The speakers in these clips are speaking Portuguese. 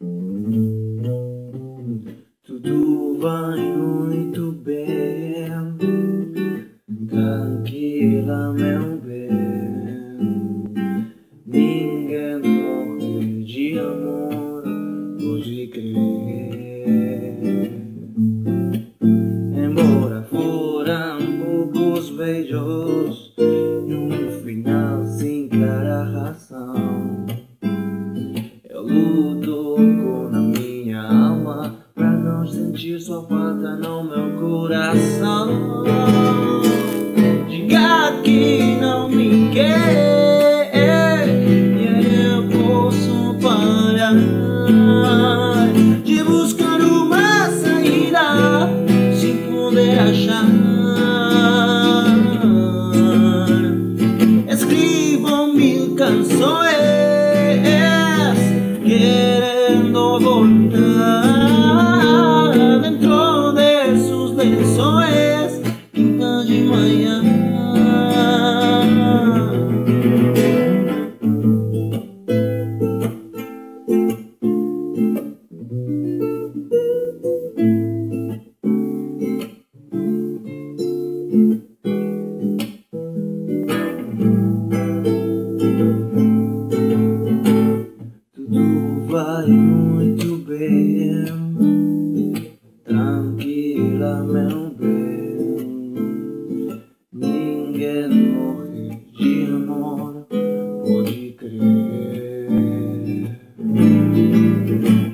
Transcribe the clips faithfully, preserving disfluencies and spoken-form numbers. Muito bem, tranquila meu bem. Ninguém morre de amor, pode crer. Embora foram poucos beijos e um final sem clara razão, eu luto com a minha alma pra não sentir sua falta no meu coração. Diga que não me quer e eu posso parar de buscar uma saída sem poder achar. Escrevo mil canções querendo voltar. Vai muito bem, tranquila meu bem. Ninguém morre de amor, pode crer.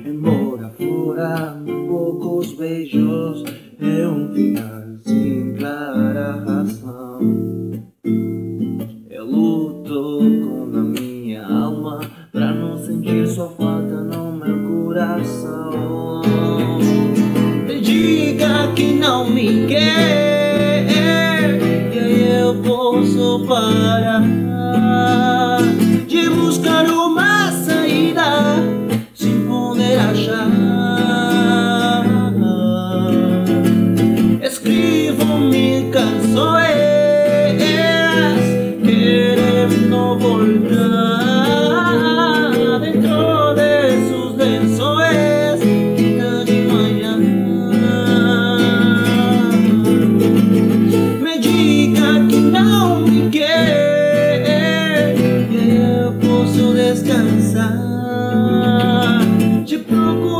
Embora foram poucos beijos, é um final sem clara razão. Eu luto com a minha alma pra não sentir sua falta no meu coração. Diga que não me quer e aí eu posso parar de buscar uma saída sem poder achar. Escrevo mil canções querendo voltar. Descansar, te procuro.